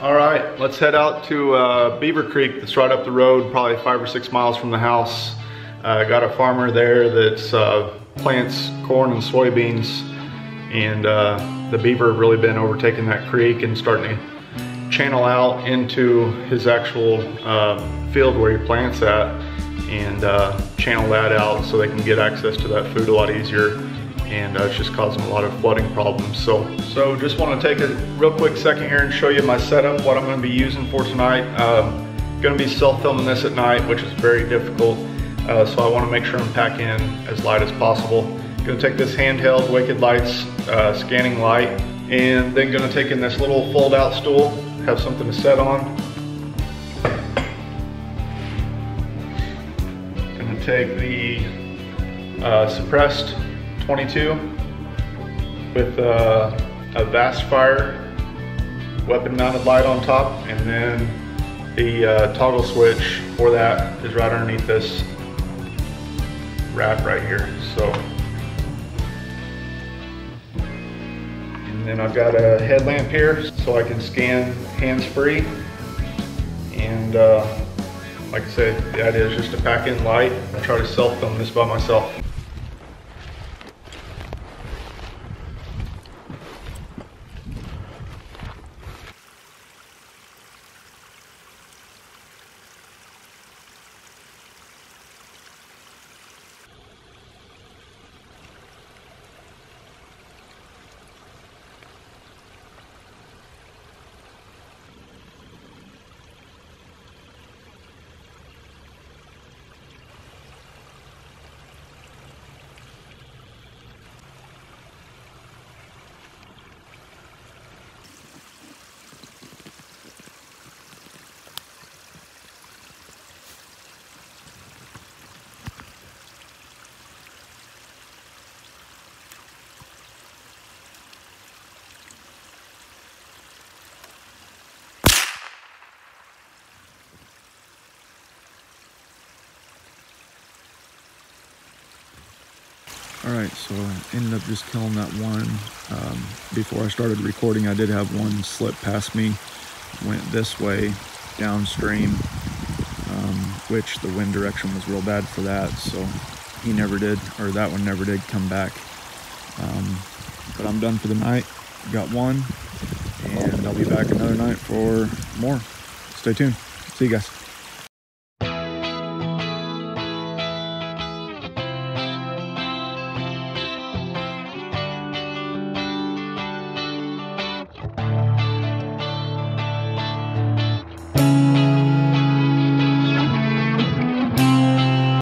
All right, let's head out to Beaver Creek. That's right up the road, probably 5 or 6 miles from the house. Got a farmer there that plants corn and soybeans, and the beaver have really been overtaking that creek and starting to channel out into his actual field where he plants at, and channel that out so they can get access to that food a lot easier. And it's just causing a lot of flooding problems. So just want to take a real quick second here and show you my setup, what I'm going to be using for tonight. Going to be self-filming this at night, which is very difficult. So I want to make sure I'm packing in as light as possible. Going to take this handheld Wicked Lights scanning light, and then going to take in this little fold-out stool. Have something to set on. Going to take the Suppressed 22 with a Vastfire weapon mounted light on top, and then the toggle switch for that is right underneath this wrap right here. So, and then I've got a headlamp here so I can scan hands-free, and like I said, the idea is just to pack in light. I try to self-film this by myself. All right, so I ended up just killing that one. Before I started recording, I did have one slip past me, went this way downstream, which the wind direction was real bad for that, so he never did, or that one never did come back. But I'm done for the night. Got one, and I'll be back another night for more. Stay tuned. See you guys.